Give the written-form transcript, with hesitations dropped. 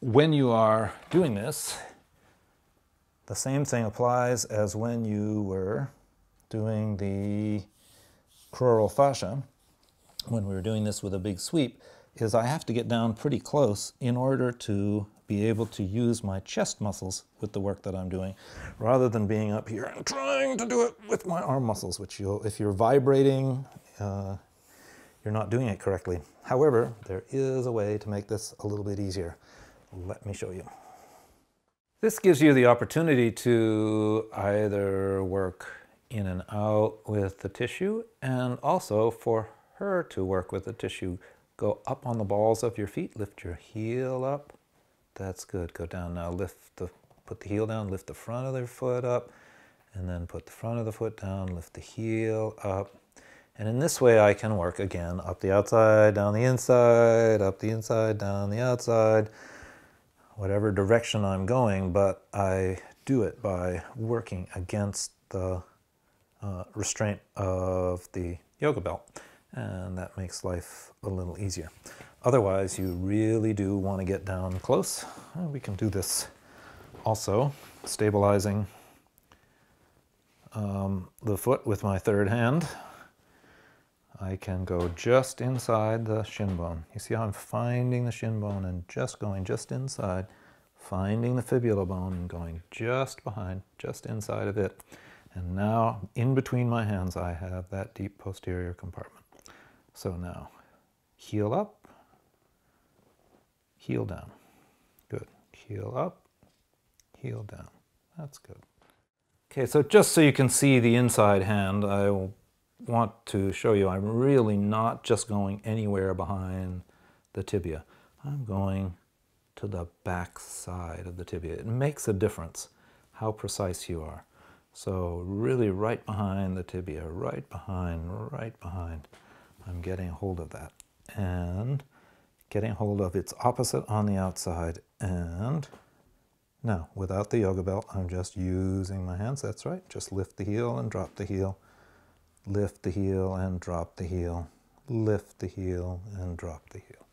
when you are doing this, the same thing applies as when you were doing the crural fascia, when we were doing this with a big sweep, is I have to get down pretty close in order to be able to use my chest muscles with the work that I'm doing, rather than being up here and trying to do it with my arm muscles, which you'll, if you're vibrating, you're not doing it correctly. However, there is a way to make this a little bit easier. Let me show you. This gives you the opportunity to either work in and out with the tissue, and also for her to work with the tissue. Go up on the balls of your feet, lift your heel up. That's good. Go down now, put the heel down, lift the front of their foot up, and then put the front of the foot down, lift the heel up. And in this way I can work again, up the outside, down the inside, up the inside, down the outside, whatever direction I'm going, but I do it by working against the restraint of the yoga belt. And that makes life a little easier. Otherwise, you really do want to get down close. And we can do this also, stabilizing the foot with my third hand. I can go just inside the shin bone. You see how I'm finding the shin bone and just going just inside, finding the fibula bone and going just behind, just inside of it. And now, in between my hands, I have that deep posterior compartment. So now, heel up, heel down. Good. Heel up, heel down. That's good. Okay, so just so you can see the inside hand, I want to show you I'm really not just going anywhere behind the tibia. I'm going to the back side of the tibia. It makes a difference how precise you are. So really right behind the tibia, right behind, right behind. I'm getting a hold of that, and getting a hold of its opposite on the outside, and now, without the yoga belt, I'm just using my hands, that's right, just lift the heel and drop the heel, lift the heel and drop the heel, lift the heel and drop the heel.